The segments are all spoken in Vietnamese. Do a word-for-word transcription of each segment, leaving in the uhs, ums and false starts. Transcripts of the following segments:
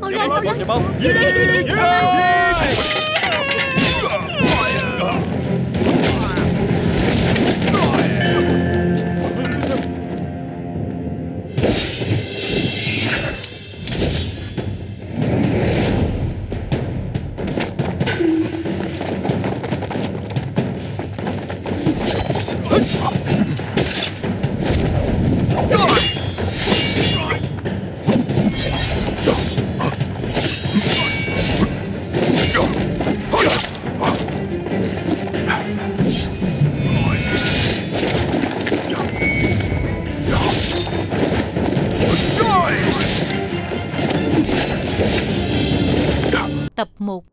bóng, chạy bóng, chạy bóng. Đi đi đi đi. Tập một.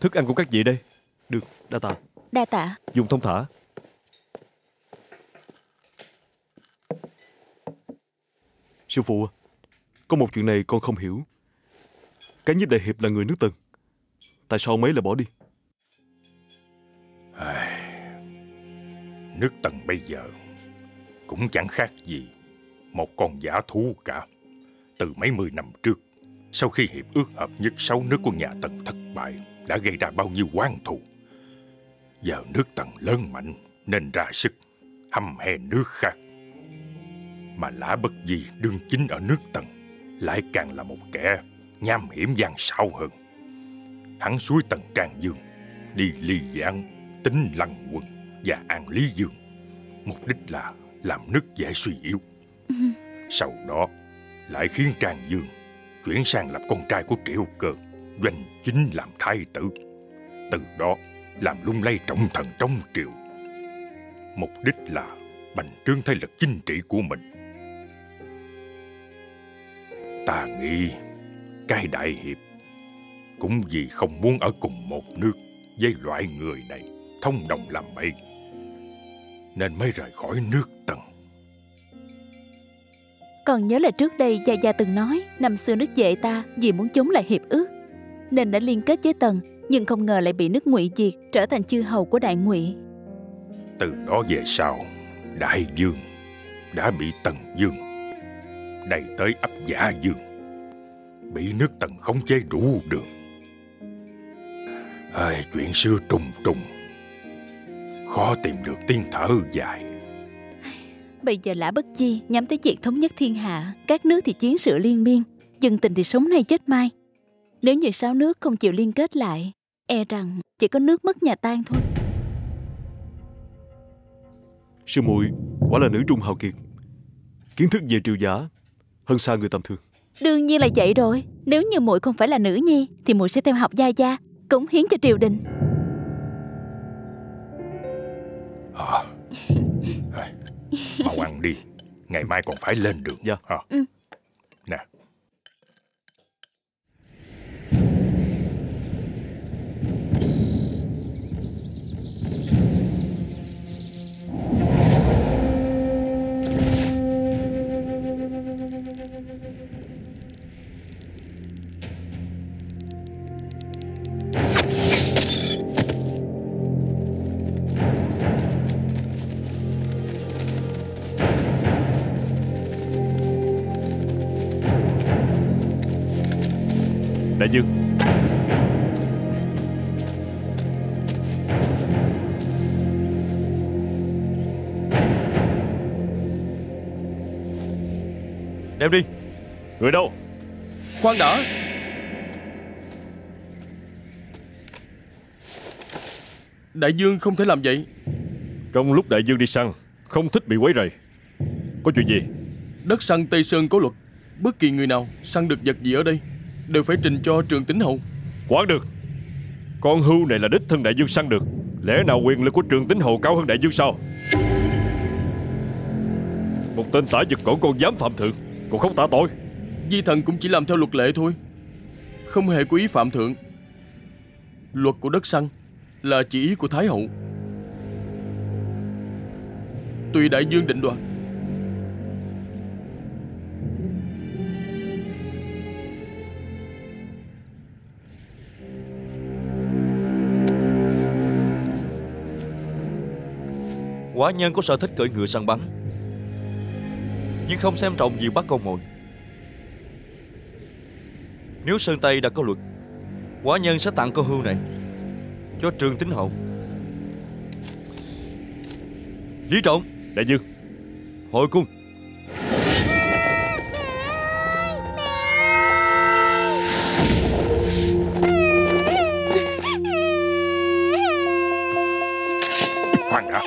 Thức ăn của các vị đây. Được, đa tạ. Đa tạ. Dùng thông thả. Sư phụ, có một chuyện này con không hiểu. Cái Nhiếp đại hiệp là người nước Tần, tại sao mấy lại bỏ đi? À, nước Tần bây giờ cũng chẳng khác gì một con dã thú cả. Từ mấy mươi năm trước, sau khi hiệp ước hợp nhất sáu nước của nhà Tần thất bại, đã gây ra bao nhiêu oán thù. Giờ nước Tần lớn mạnh nên ra sức hăm hè nước khác. Mà Lã Bất Di đương chính ở nước Tần lại càng là một kẻ nham hiểm gian xảo hơn. Hắn xuôi Tần Trang Dương, đi Ly Giang, Tính Lăng Quân và An Lý Dương, mục đích là làm nước dễ suy yếu. Sau đó lại khiến Trang Dương chuyển sang làm con trai của Triệu Cơ, doanh chính làm thái tử. Từ đó làm lung lay trọng thần trong triều, mục đích là bành trướng thế lực chính trị của mình. Ta nghĩ Cái đại hiệp cũng vì không muốn ở cùng một nước với loại người này, thông đồng làm bậy, nên mới rời khỏi nước Tần. Còn nhớ là trước đây Gia Gia từng nói, năm xưa nước Vệ ta vì muốn chống lại hiệp ước nên đã liên kết với Tần, nhưng không ngờ lại bị nước Ngụy diệt, trở thành chư hầu của Đại Ngụy. Từ đó về sau, Đại Dương đã bị Tần Dương đầy tới ấp Giả Dương, bị nước Tần khống chế đủ đường. À, chuyện xưa trùng trùng, khó tìm được tiếng thở dài. Bây giờ Lã Bất Di nhắm tới việc thống nhất thiên hạ, các nước thì chiến sự liên miên, dân tình thì sống nay chết mai. Nếu như sáu nước không chịu liên kết lại, e rằng chỉ có nước mất nhà tan thôi. Sư muội quả là nữ trung hào kiệt, kiến thức về triều Giả hơn xa người tầm thường. Đương nhiên là vậy rồi. Nếu như muội không phải là nữ nhi thì muội sẽ theo học Gia Gia, cống hiến cho triều đình. À, mau ăn đi, ngày mai còn phải lên đường. Dạ. À. Ừ. Nè. Đại Dương, đem đi. Người đâu? Khoan đã. Đại Dương không thể làm vậy. Trong lúc Đại Dương đi săn, không thích bị quấy rầy. Có chuyện gì? Đất săn Tây Sơn có luật, bất kỳ người nào săn được vật gì ở đây đều phải trình cho Trương Tĩnh Hầu. Quản được. Con hưu này là đích thân Đại Dương săn được, lẽ nào quyền lực của Trương Tĩnh Hầu cao hơn Đại Dương sao? Một tên tả giật cổ con dám phạm thượng, còn không tạ tội? Di thần cũng chỉ làm theo luật lệ thôi, không hề có ý phạm thượng. Luật của đất săn là chỉ ý của Thái Hậu. tùy đại dương định đoạt. Quả nhân có sở thích cưỡi ngựa săn bắn, nhưng không xem trọng việc bắt con mồi. Nếu Sơn Tây đã có luật, quả nhân sẽ tặng con hươu này cho Trương Tĩnh Hầu. Lý Trọng, đại dương, hồi cung. Khoan đã.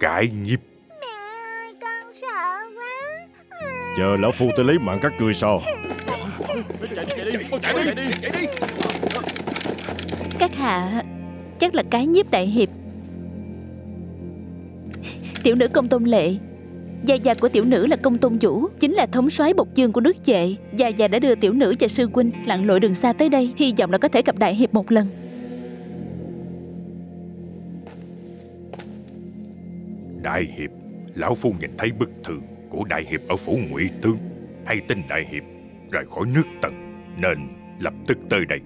Cái Nhiếp. Mẹ ơi, con sợ quá. Chờ lão phu tới lấy mạng các người sao? Chạy đi, chạy đi, chạy đi, chạy đi. Các hạ chắc là Cái Nhiếp đại hiệp. Tiểu nữ Công Tôn Lệ. Gia gia của tiểu nữ là Công Tôn Vũ, chính là thống soái bộc dương của nước Vệ. Gia gia đã đưa tiểu nữ và sư huynh lặn lội đường xa tới đây, hy vọng là có thể gặp đại hiệp một lần. Đại hiệp, lão phu nhìn thấy bức thư của đại hiệp ở phủ Ngụy Tương, hay tin đại hiệp rời khỏi nước Tần nên lập tức tới đây,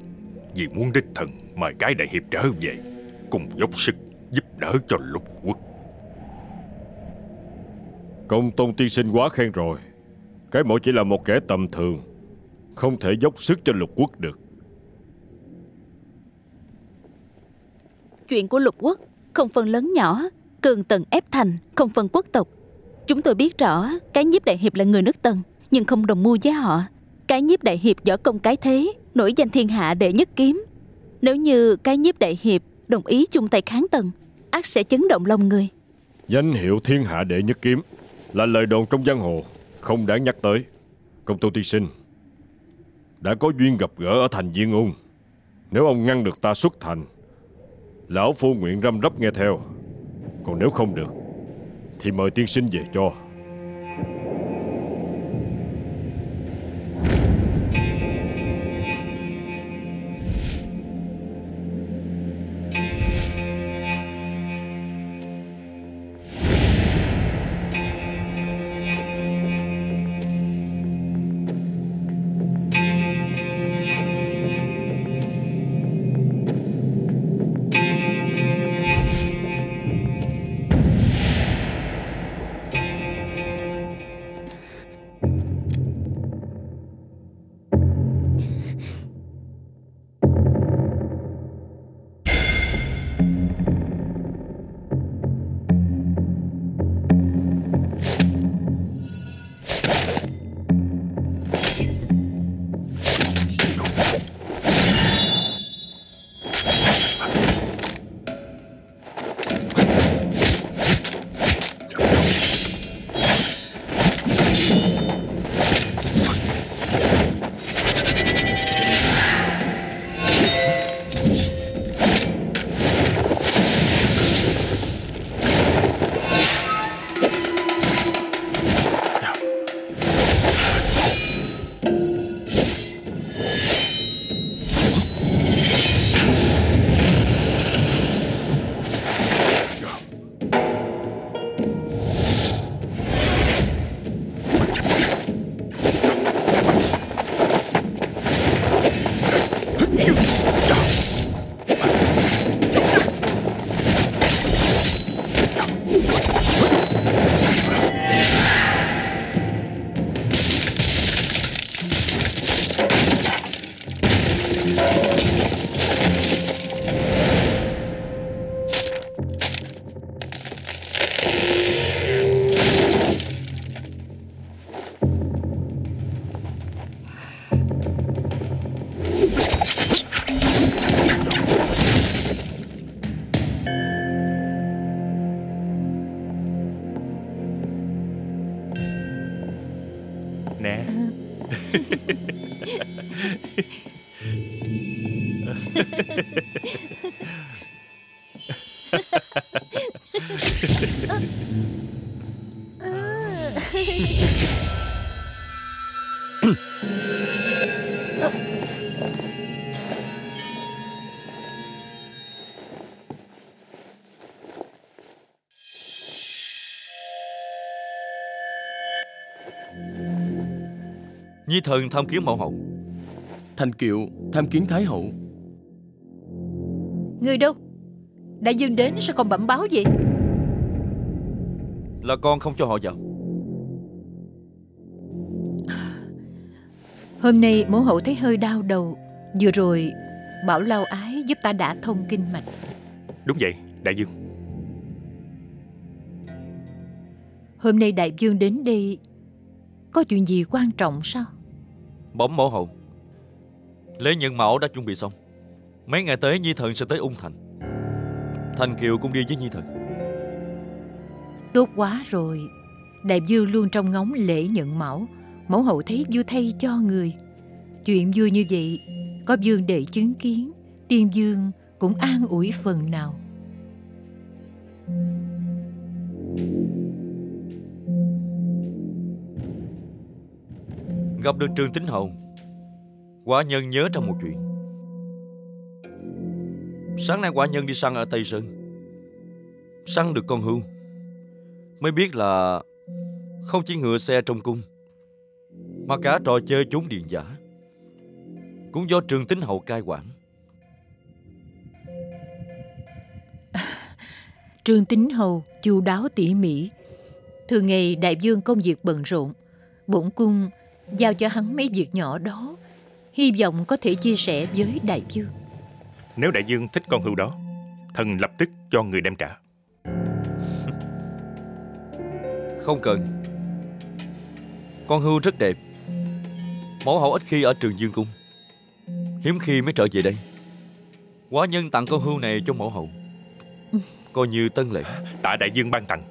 vì muốn đích thần mời cái đại hiệp trở về cùng dốc sức giúp đỡ cho lục quốc. Công Tôn tiên sinh quá khen rồi. Cái mẫu chỉ là một kẻ tầm thường, không thể dốc sức cho lục quốc được. Chuyện của lục quốc không phân lớn nhỏ, cường Tần ép thành, không phân quốc tộc. Chúng tôi biết rõ Cái Nhiếp đại hiệp là người nước Tần, nhưng không đồng mưu với họ. Cái Nhiếp đại hiệp võ công cái thế, nổi danh thiên hạ đệ nhất kiếm. Nếu như Cái Nhiếp đại hiệp đồng ý chung tay kháng Tần, ắt sẽ chấn động lòng người. Danh hiệu thiên hạ đệ nhất kiếm là lời đồn trong giang hồ, không đáng nhắc tới. Công Tôn tiên sinh đã có duyên gặp gỡ ở thành Viên Ung. Nếu ông ngăn được ta xuất thành, lão phu nguyện răm rắp nghe theo. Còn nếu không được thì mời tiên sinh về cho. Nhi thần tham kiến mẫu hậu. Thanh Kiều tham kiến thái hậu. Người đâu? Đại dương đến sao không bẩm báo gì? Là con không cho họ vào. Hôm nay mẫu hậu thấy hơi đau đầu. Vừa rồi bảo Lao Ái giúp ta đã thông kinh mạch. Đúng vậy, đại dương. Hôm nay đại dương đến đây có chuyện gì quan trọng sao? Bẩm mẫu hậu, lễ nhận mẫu đã chuẩn bị xong. Mấy ngày tới nhi thần sẽ tới Ung Thành. Thanh Kiều cũng đi với nhi thần. Tốt quá rồi. Đại dương luôn trông ngóng lễ nhận mẫu. Mẫu hậu thấy vui thay cho người. Chuyện vui như vậy có vương đệ chứng kiến, tiên vương cũng an ủi phần nào. Gặp được Trương Tĩnh Hầu, quả nhân nhớ trong một chuyện. Sáng nay quả nhân đi săn ở Tây Sơn, săn được con hươu, mới biết là không chỉ ngựa xe trong cung mà cả trò chơi trốn điền giả cũng do Trương Tĩnh Hầu cai quản. Trương Tĩnh Hầu chu đáo tỉ mỉ. Thường ngày đại vương công việc bận rộn, bổn cung giao cho hắn mấy việc nhỏ đó, hy vọng có thể chia sẻ với đại dương. Nếu đại dương thích con hươu đó, thần lập tức cho người đem trả. Không cần. Con hươu rất đẹp. Mẫu hậu ít khi ở Trường Dương cung, hiếm khi mới trở về đây. Quá nhân tặng con hươu này cho mẫu hậu, coi như tân lễ. Tạ đại dương ban tặng.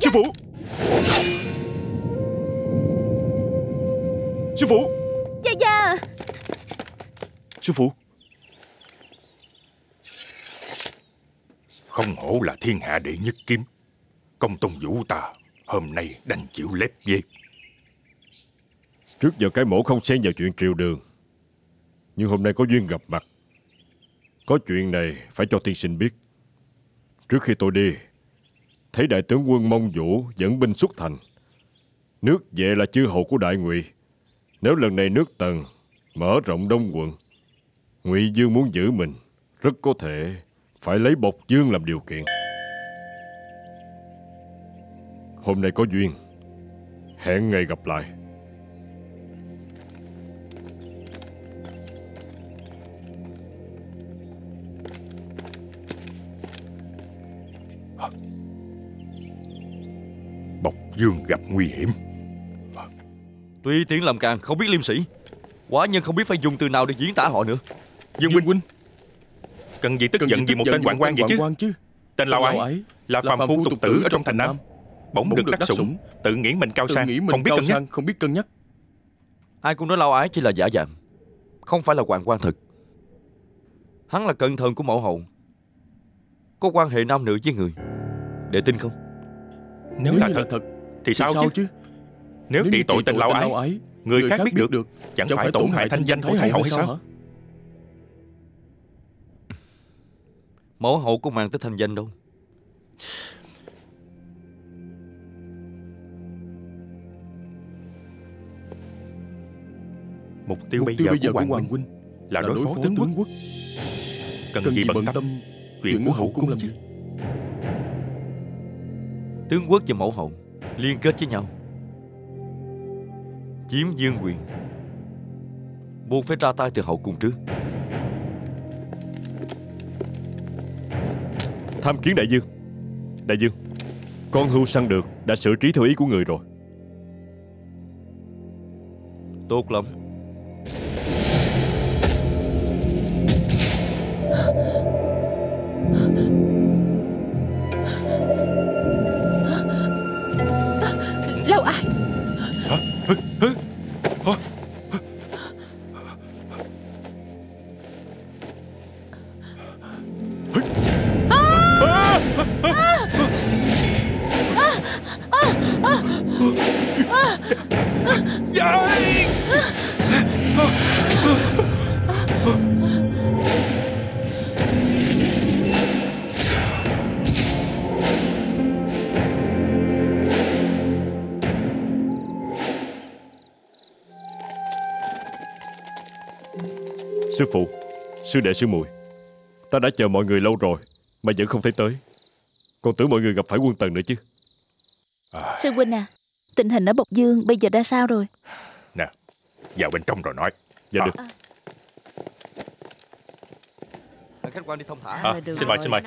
Sư phụ! Sư phụ! Dạ dạ! Sư phụ! Không hổ là thiên hạ đệ nhất kiếm. Công Tôn Vũ ta hôm nay đành chịu lép vế. Trước giờ cái mổ không xen vào chuyện triều đường, nhưng hôm nay có duyên gặp mặt, có chuyện này phải cho tiên sinh biết. Trước khi tôi đi, thấy đại tướng quân Mông Vũ dẫn binh xuất thành. Nước Vệ là chư hầu của Đại Ngụy. Nếu lần này nước Tần mở rộng đông quận, Ngụy Dương muốn giữ mình, rất có thể phải lấy Bộc Dương làm điều kiện. Hôm nay có duyên, hẹn ngày gặp lại. Bộc Dương gặp nguy hiểm. Tuy tiếng làm càng không biết liêm sĩ, quả nhân không biết phải dùng từ nào để diễn tả họ nữa. Dương huynh, cần gì tức cần giận vì một tên quản quan vậy chứ? chứ Tên Lao Ái là phàm phu tục tử ở trong thành Nam, bỗng được đắc sủng, tự nghĩ mình cao sang, không biết cân nhắc. không biết cân nhắc. Ai cũng nói Lao Ái chỉ là giả dạng, không phải là hoàng quan thực. Hắn là cận thần của mẫu hậu, có quan hệ nam nữ với người, để tin không? Nếu, Nếu là, thật, là thật thì sao, sao chứ? Nếu trị tội tên Lao Ái, người, người khác biết được, được chẳng, chẳng phải tổn hại thanh danh của thái hậu hay sao? Hả? Mẫu hậu có mang tới thanh danh đâu. Mục tiêu, Mục tiêu bây giờ, bây giờ của Hoàng, Hoàng huynh là đối phó tướng quốc. quốc Cần, Cần gì bận tâm chuyện của hậu cung làm gì? Tướng quốc và mẫu hậu liên kết với nhau, chiếm dương quyền, buộc phải ra tay từ hậu cung trước. Tham kiến đại dương. Đại dương, con hươu săn được đã xử trí theo ý của người rồi. Tốt lắm. Lão Ái. Sư phụ, sư đệ, sư muội, ta đã chờ mọi người lâu rồi mà vẫn không thấy tới. Con tưởng mọi người gặp phải quân Tần nữa chứ. À... Sư huynh à, tình hình ở Bộc Dương bây giờ đã sao rồi? Nè, vào bên trong rồi nói. Dạ à. Được à. Khách quan đi thông thả. À, à, xin mời, xin mời.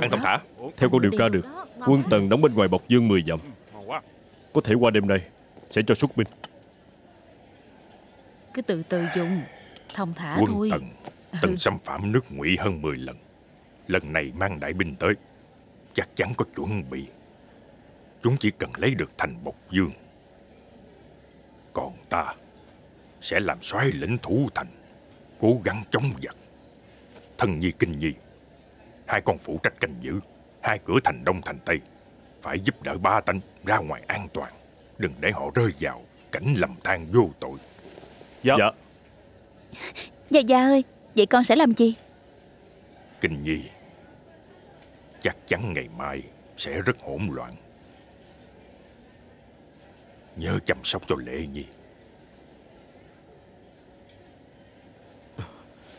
Ăn thông thả. Theo con điều tra được, quân Tần đóng bên ngoài Bộc Dương mười dặm. Có thể qua đêm nay sẽ cho xuất binh. Cứ từ từ dùng. Thông thả quân thôi. Tần từng xâm phạm nước Ngụy hơn mười lần. Lần này mang đại binh tới, chắc chắn có chuẩn bị. Chúng chỉ cần lấy được thành Bộc Dương, còn ta sẽ làm soái lĩnh thủ thành, cố gắng chống giặc. Thân Nhi, Kinh Nhi, hai con phụ trách canh giữ hai cửa thành Đông thành Tây, phải giúp đỡ ba tánh ra ngoài an toàn, đừng để họ rơi vào cảnh lầm than vô tội. Dạ, dạ. Dạ dạ ơi, vậy con sẽ làm gì? Kinh Nhi, chắc chắn ngày mai sẽ rất hỗn loạn. Nhớ chăm sóc cho Lệ Nhi.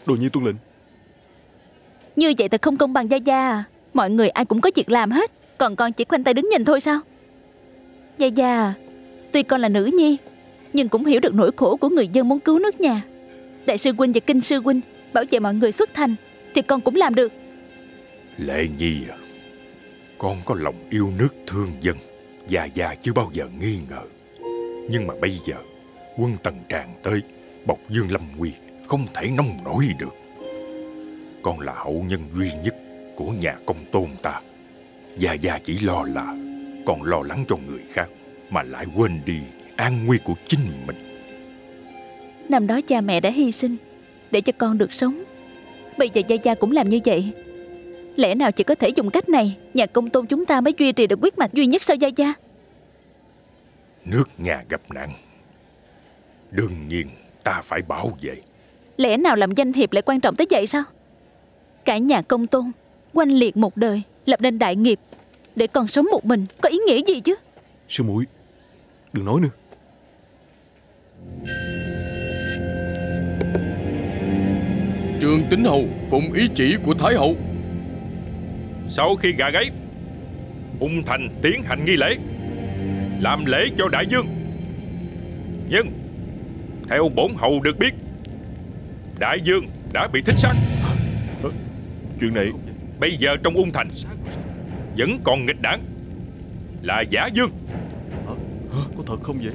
Đồ Nhi tuân lệnh. Như vậy thật không công bằng Gia Gia à. Mọi người ai cũng có việc làm hết, còn con chỉ khoanh tay đứng nhìn thôi sao? Gia Gia à, tuy con là nữ nhi nhưng cũng hiểu được nỗi khổ của người dân muốn cứu nước nhà. Đại sư huynh và Kinh sư huynh bảo vệ mọi người xuất thành thì con cũng làm được. Lệ Nhi à, con có lòng yêu nước thương dân, Già Già chưa bao giờ nghi ngờ. Nhưng mà bây giờ quân Tần tràn tới, Bộc Dương lâm nguy, không thể nông nổi được. Con là hậu nhân duy nhất của nhà Công Tôn ta. Già Già chỉ lo là còn lo lắng cho người khác mà lại quên đi an nguy của chính mình. Năm đó cha mẹ đã hy sinh để cho con được sống, bây giờ Gia Gia cũng làm như vậy. Lẽ nào chỉ có thể dùng cách này nhà Công Tôn chúng ta mới duy trì được huyết mạch duy nhất sao Gia Gia? Nước nhà gặp nạn, đương nhiên ta phải bảo vệ. Lẽ nào làm danh hiệp lại quan trọng tới vậy sao? Cả nhà Công Tôn oanh liệt một đời, lập nên đại nghiệp, để còn sống một mình có ý nghĩa gì chứ? Sư muội, đừng nói nữa. Trương Tĩnh Hầu phụng ý chỉ của Thái Hậu, sau khi gả gáy, ung thành tiến hành nghi lễ, làm lễ cho đại vương. Nhưng theo bổn hầu được biết, đại vương đã bị thích sát. Chuyện này bây giờ trong ung thành vẫn còn nghịch đảng là giả vương. Có thật không vậy?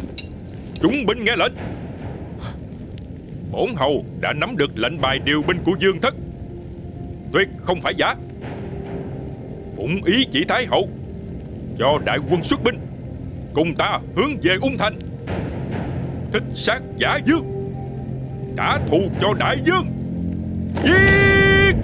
Chúng binh nghe lệnh. Bổn hầu đã nắm được lệnh bài điều binh của vương thất, tuyệt không phải giả. Phụng ý chỉ Thái Hậu cho đại quân xuất binh, cùng ta hướng về ung thành, thích sát giả vương, trả thù cho đại vương. Giết!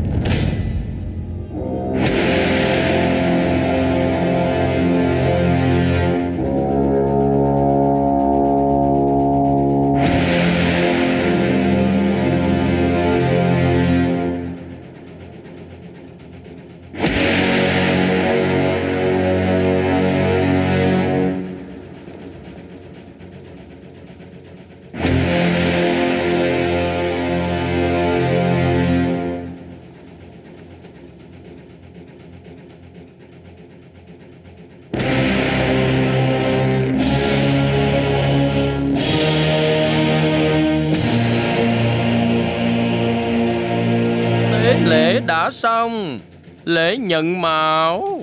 Đã xong lễ nhận mão.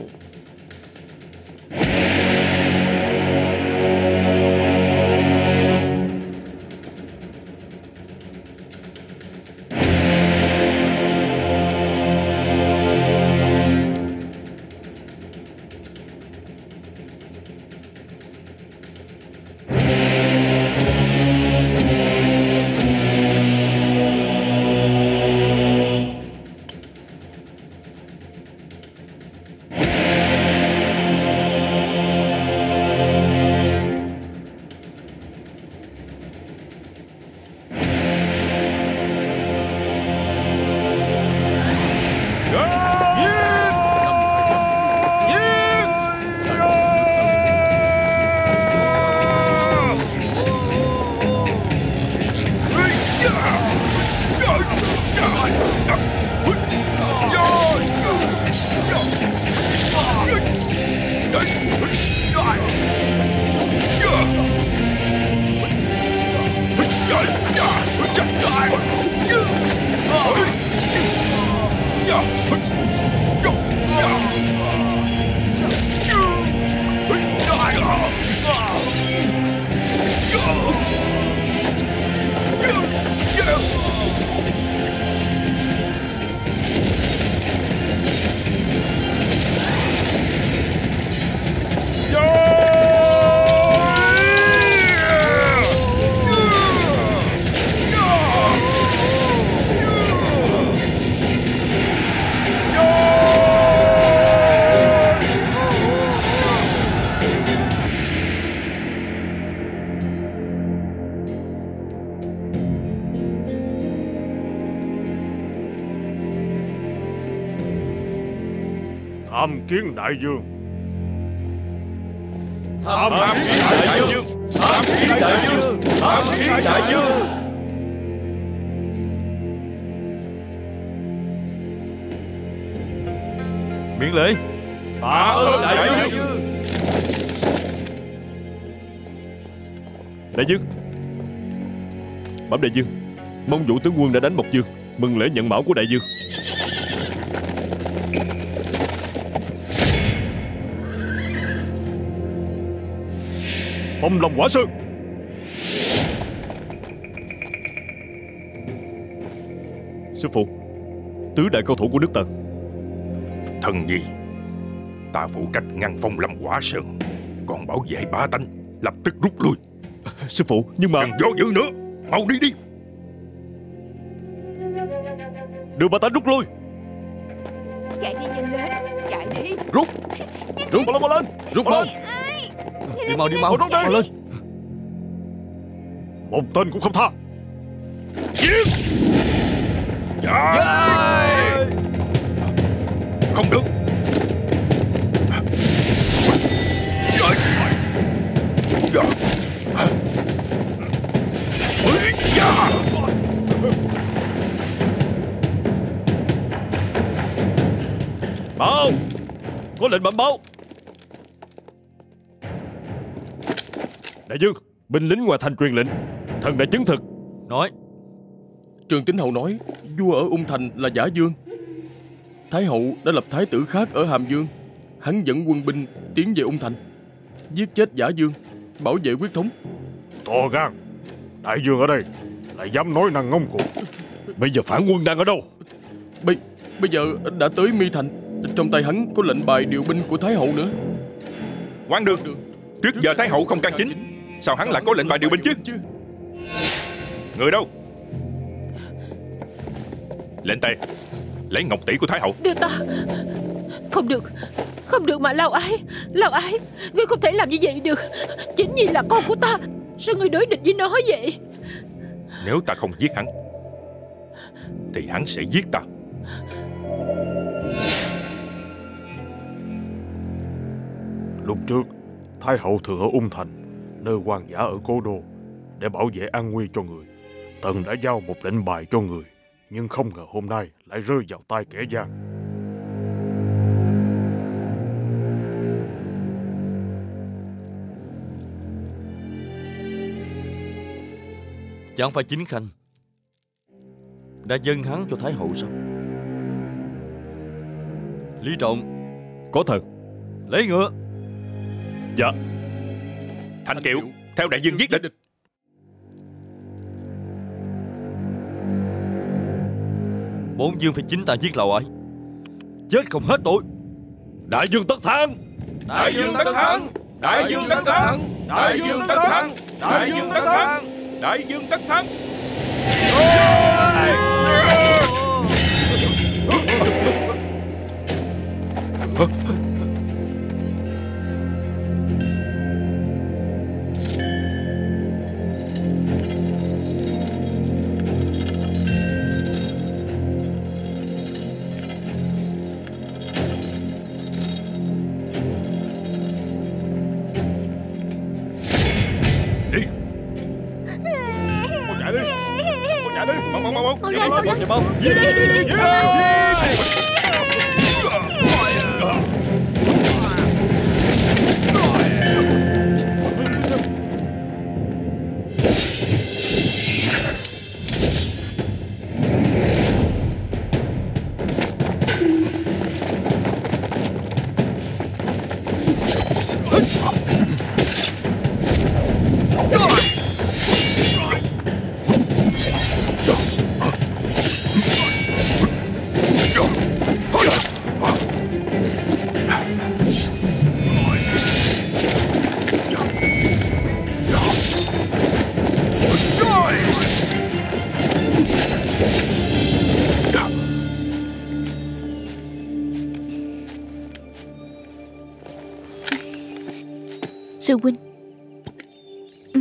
tham kiến đại vương. Tham kiến đại vương. Tham kiến đại vương. Tham kiến đại vương. Miễn lễ. Tạ ơn đại vương. Đại vương, bẩm đại vương, Mông Vũ tướng quân đã đánh một dương. Mừng lễ nhận mão của đại vương. Phong lòng quả sơn. Sư phụ, tứ đại cao thủ của nước Tần. Thần nhi, ta phụ trách ngăn phong lòng quả sơn, còn bảo vệ bá tánh lập tức rút lui. Sư phụ, nhưng mà... Đừng vô dự nữa, mau đi đi. Đưa bà ta rút lui. Chạy đi nhanh lên, chạy đi. Rút, rút mau lên, mau lên. Rút mau. Đi mau, đi mau, rút đi. Lên. Một tên cũng không tha. Giết. Chạy. Không được. Chạy. Chạy. Báo, có lệnh bẩm báo. Đại vương, binh lính ngoài thành truyền lệnh, thần đã chứng thực. Nói. Trương Tĩnh Hầu nói vua ở Ung Thành là Giả Vương, Thái hậu đã lập thái tử khác ở Hàm Dương. Hắn dẫn quân binh tiến về Ung Thành, giết chết Giả Vương, bảo vệ quyết thống. To gan, đại vương ở đây lại dám nói năng ngông cuồng. Bây giờ phản quân đang ở đâu? Bây, bây giờ đã tới Mi Thành. Trong tay hắn có lệnh bài điều binh của Thái hậu nữa. Quán được, trước giờ Thái hậu không can chính, sao hắn lại có lệnh bài điều binh chứ? Người đâu? Lệnh tề, lấy ngọc tỷ của Thái hậu. Đưa ta. Không được, không được mà Lao Ái. Lao Ái, ngươi không thể làm như vậy được. Chính Nhi là con của ta, sao ngươi đối địch với nó vậy? Nếu ta không giết hắn thì hắn sẽ giết ta. Lúc trước Thái hậu thường ở Ung Thành, nơi quan giả ở cố đô, để bảo vệ an nguy cho người. Thần đã giao một lệnh bài cho người, nhưng không ngờ hôm nay lại rơi vào tay kẻ gian. Chẳng phải chính khanh đã dâng hắn cho Thái hậu sao? Lý Trọng, có thật. Lấy ngựa. Dạ. Thanh Kiều, theo đại vương giết địch. Bốn vương phải chính ta giết Lao Ái, chết không hết tội. Đại vương tất thắng. Đại vương tất thắng. Đại vương tất thắng. Đại vương tất thắng. Đại vương tất thắng. Đại vương tất thắng. Sư huynh. Ừ.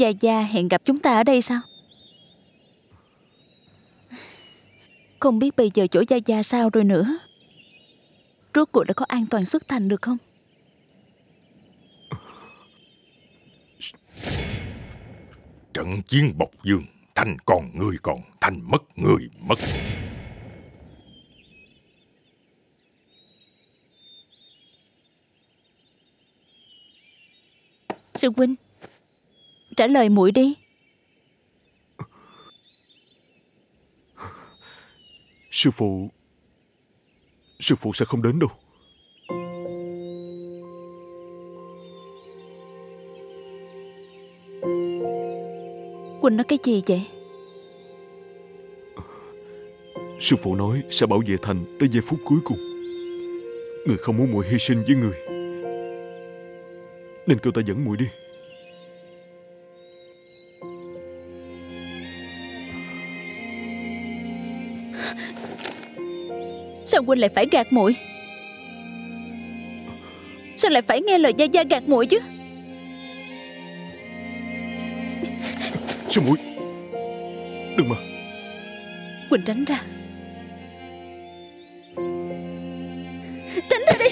Gia Gia hẹn gặp chúng ta ở đây sao? Không biết bây giờ chỗ Gia Gia sao rồi nữa. Rốt cuộc đã có an toàn xuất thành được không? Trận chiến Bộc Dương, Thành còn người còn, Thành mất người mất. Sư huynh, trả lời muội đi. Sư phụ, sư phụ sẽ không đến đâu. Quỳnh nói cái gì vậy? Sư phụ nói sẽ bảo vệ Thành tới giây phút cuối cùng. Người không muốn muội hy sinh với người, nên kêu ta dẫn muội đi. Sao Quỳnh lại phải gạt muội? Sao lại phải nghe lời Gia Gia gạt muội chứ? Sư muội, đừng mà. Quỳnh tránh ra. Tránh ra đi.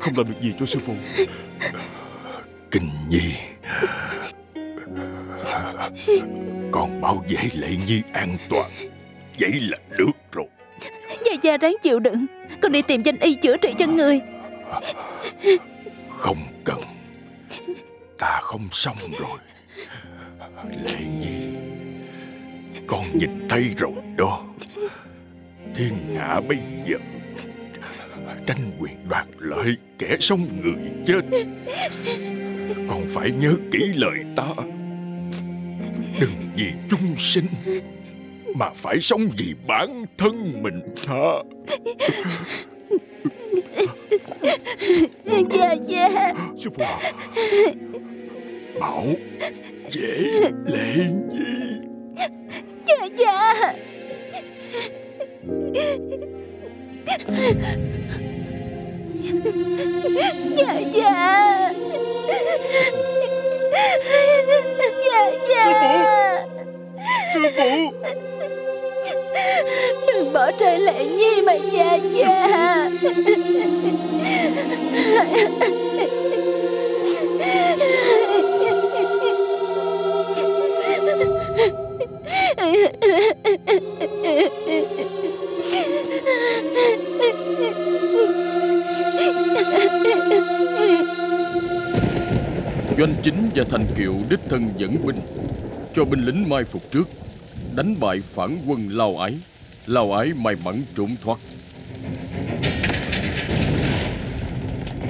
Không làm được gì cho sư phụ. Kinh Nhi, con bảo vệ Lệ Nhi an toàn, vậy là được rồi. Gia Gia ráng chịu đựng, con đi tìm danh y chữa trị cho người. Không cần, ta không xong rồi. Lệ Nhi, con nhìn thấy rồi đó. Thiên hạ bây giờ tranh quyền đoạt lợi, kẻ sống người chết. Còn phải nhớ kỹ lời ta, đừng vì chúng sinh mà phải sống vì bản thân mình ta. Dạ dạ. Sư phụ, bảo vệ Lệ Nhi. Dạ dạ. Dạ dạ. Dạ dạ. Sư phụ, sư phụ, đừng bỏ rơi Lệ Nhi mà dạ dạ. Doanh Chính và Thanh Kiều đích thân dẫn binh cho binh lính mai phục trước, đánh bại phản quân Lao Ái. Lao Ái may mắn trốn thoát.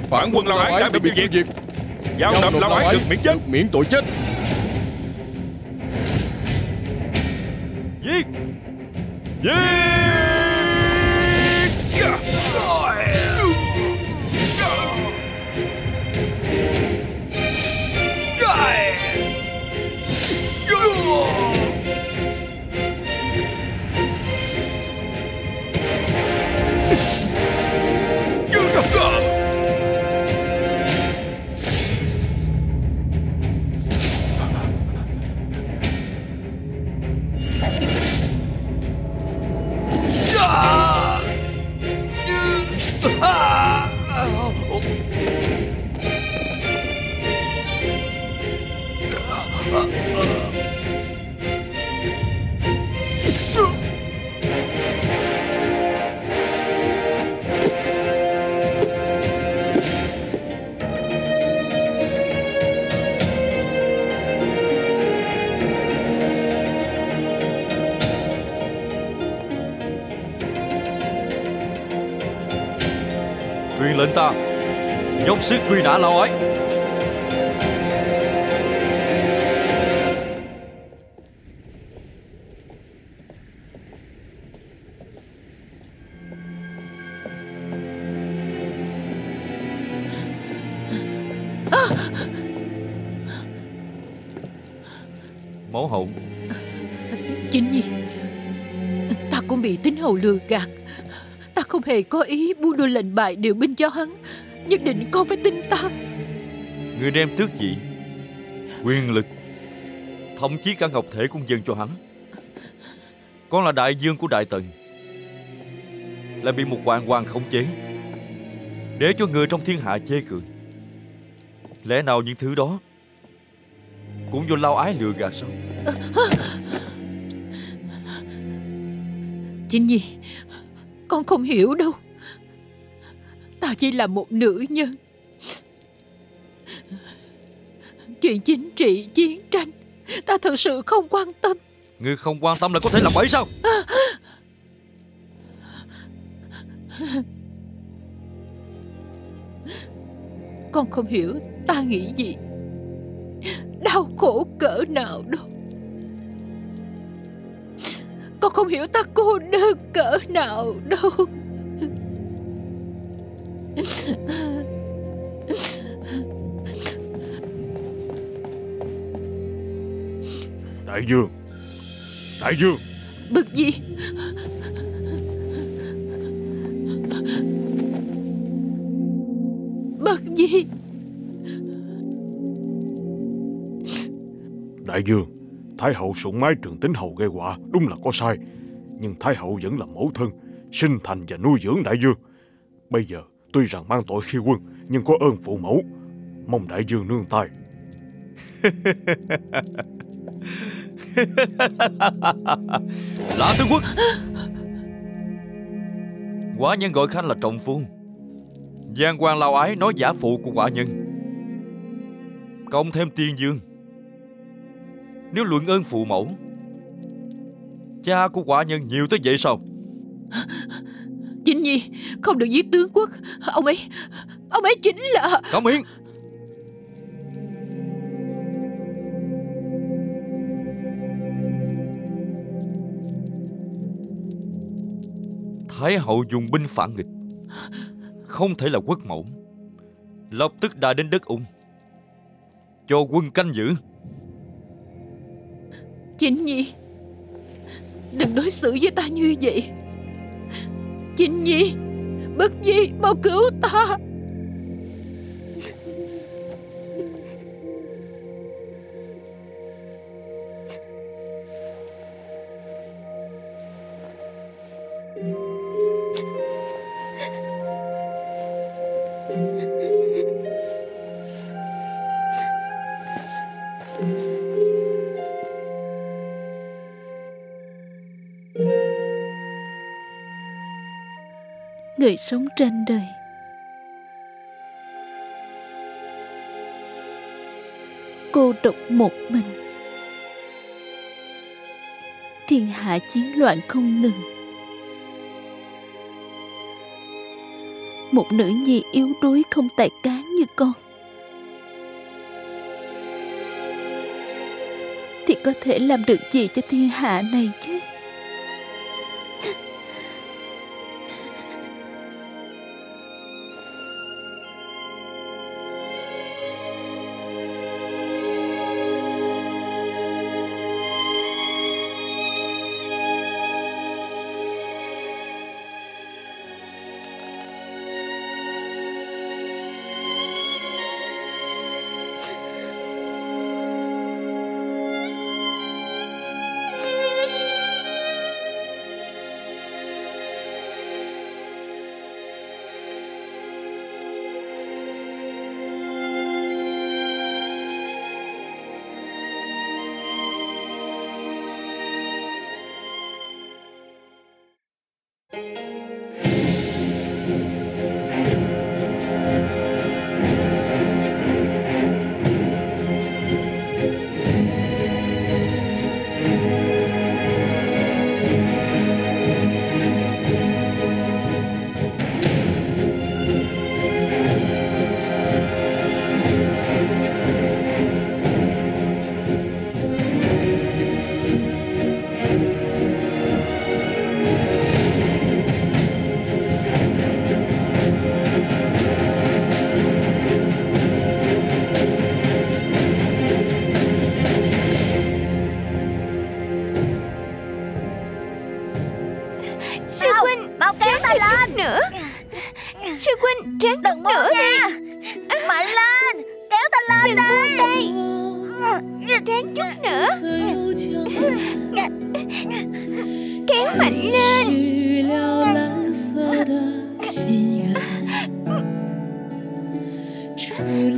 Phản quân Lao Ái đã bị tiêu diệt. Giao nộp Lao Ái được miễn chết, miễn tội chết. Giết, giết. Lệnh ta dốc sức truy nã Lao Ái. À. Máu hậu. Chính Nhi, ta cũng bị Tĩnh Hầu lừa gạt. Không hề có ý buông đôi lệnh bài điều binh cho hắn. Nhất định con phải tin ta. Người đem tước vị, quyền lực, thậm chí cả ngọc thể cũng dâng cho hắn. Con là đại vương của Đại Tần, lại bị một hoàng hoàng khống chế, để cho người trong thiên hạ chê cười. Lẽ nào những thứ đó cũng do Lao Ái lừa gạt sao? Chính Nhi, con không hiểu đâu. Ta chỉ là một nữ nhân. Chuyện chính trị, chiến tranh, ta thật sự không quan tâm. Ngươi không quan tâm là có thể làm bậy sao? À. Con không hiểu ta nghĩ gì, đau khổ cỡ nào đâu. Con không hiểu ta cô đơn cỡ nào đâu. Đại vương, Đại vương. Bực gì? Bực gì? Đại vương, Thái hậu sủng mái Trương Tĩnh Hầu gây họa đúng là có sai, nhưng Thái hậu vẫn là mẫu thân sinh thành và nuôi dưỡng đại vương. Bây giờ tuy rằng mang tội khi quân, nhưng có ơn phụ mẫu, mong đại vương nương tay. Lã Tướng Quốc, quả nhân gọi khanh là trọng phu. Giang quan Lao Ái nói giả phụ của quả nhân, cộng thêm tiên dương. Nếu luận ơn phụ mẫu, cha của quả nhân nhiều tới vậy sao? Chính Nhi, không được giết tướng quốc. Ông ấy, ông ấy chính là... Cấm miệng. Thái hậu dùng binh phản nghịch, không thể là quốc mẫu. Lập tức đã đến đất Ung, cho quân canh giữ. Chính Nhi, đừng đối xử với ta như vậy. Chính Nhi, bất Nhi, mau cứu ta. Người sống trên đời cô độc một mình, thiên hạ chiến loạn không ngừng. Một nữ nhi yếu đuối không tài cán như con thì có thể làm được gì cho thiên hạ này chứ? Sư huynh ráng đừng nữa nha. Mạnh lên, kéo ta lên đây. Ráng chút nữa. Kéo mạnh lên.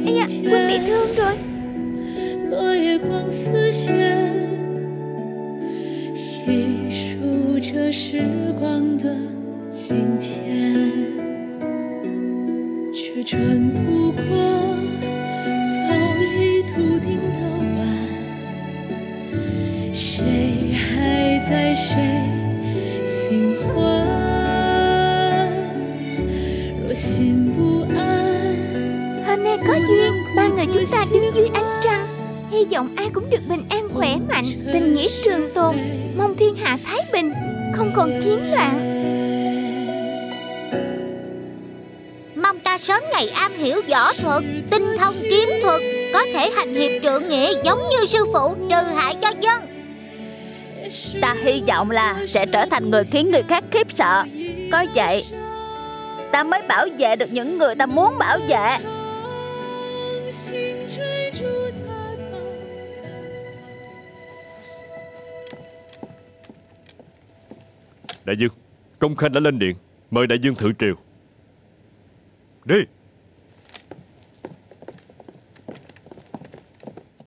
Ây da, huynh bị thương rồi. Hôm nay có duyên, ba người chúng ta đứng dưới ánh trăng. Hy vọng ai cũng được bình an khỏe mạnh, tình nghĩa trường tồn, mong thiên hạ thái bình, không còn chiến loạn. Mong ta sớm ngày am hiểu võ thuật, tinh thông kiếm thuật, có thể hành hiệp trượng nghĩa giống như sư phụ, trừ hại cho dân. Ta hy vọng là sẽ trở thành người khiến người khác khiếp sợ. Có vậy ta mới bảo vệ được những người ta muốn bảo vệ. Đại vương, Công Khanh đã lên điện, mời đại vương thượng triều. Đi.